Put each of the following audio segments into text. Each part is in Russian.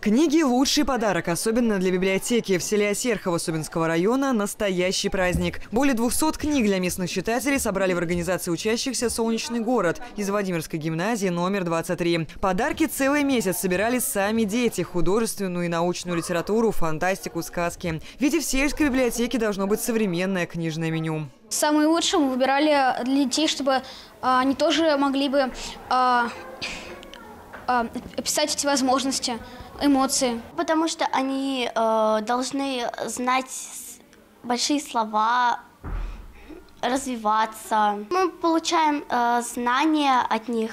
Книги – лучший подарок, особенно для библиотеки. В селе Асерхово Собинского района настоящий праздник. Более 200 книг для местных читателей собрали в организации учащихся «Солнечный город» из Владимирской гимназии номер 23. Подарки целый месяц собирали сами дети – художественную и научную литературу, фантастику, сказки. Ведь и в сельской библиотеке должно быть современное книжное меню. Самые лучшие мы выбирали для детей, чтобы они тоже могли бы описать эти возможности, эмоции. Потому что они должны знать большие слова, развиваться. Мы получаем знания от них,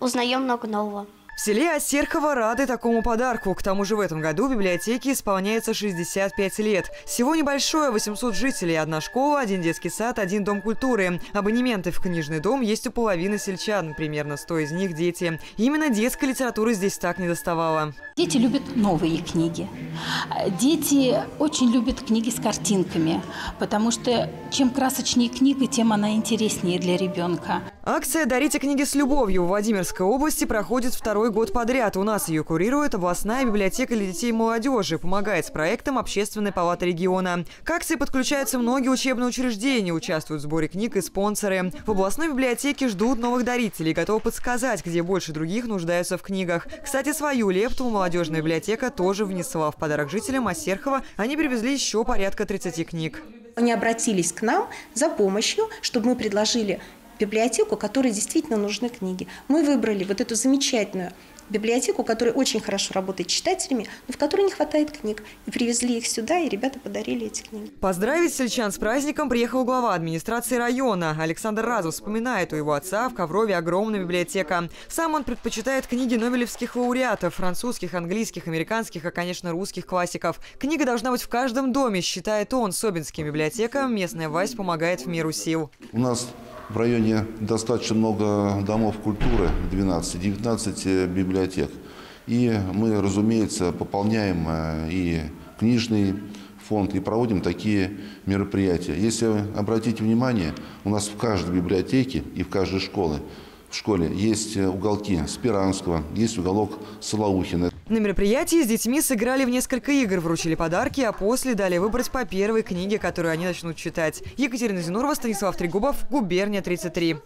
узнаем много нового. В селе Асерхово рады такому подарку. К тому же в этом году библиотеке исполняется 65 лет. Всего небольшое, 800 жителей, одна школа, один детский сад, один дом культуры. Абонементы в книжный дом есть у половины сельчан, примерно 100 из них дети. Именно детской литературы здесь так недоставало. Дети любят новые книги. Дети очень любят книги с картинками, потому что чем красочнее книга, тем она интереснее для ребенка. Акция «Дарите книги с любовью» в Владимирской области проходит второй год подряд. У нас ее курирует областная библиотека для детей и молодежи, помогает с проектом Общественной палаты региона. К акции подключаются многие учебные учреждения, участвуют в сборе книг и спонсоры. В областной библиотеке ждут новых дарителей, готовы подсказать, где больше других нуждаются в книгах. Кстати, свою лепту молодежная библиотека тоже внесла в подарок жителям Асерхова. Они привезли еще порядка 30 книг. Они обратились к нам за помощью, чтобы мы предложили библиотеку, которой действительно нужны книги. Мы выбрали вот эту замечательную библиотеку, которая очень хорошо работает с читателями, но в которой не хватает книг. И привезли их сюда, и ребята подарили эти книги. Поздравить сельчан с праздником приехал глава администрации района. Александр Разов вспоминает, у его отца в Коврове огромная библиотека. Сам он предпочитает книги нобелевских лауреатов, французских, английских, американских, а, конечно, русских классиков. Книга должна быть в каждом доме, считает он. Собинским библиотекам местная власть помогает в меру сил. У нас в районе достаточно много домов культуры, 19 библиотек. И мы, разумеется, пополняем и книжный фонд, и проводим такие мероприятия. Если обратите внимание, у нас в каждой библиотеке и в каждой школе есть уголки Сперанского, есть уголок Салаухина. На мероприятии с детьми сыграли в несколько игр, вручили подарки, а после дали выбрать по первой книге, которую они начнут читать. Екатерина Зинурова, Станислав Трегубов, «Губерния-33».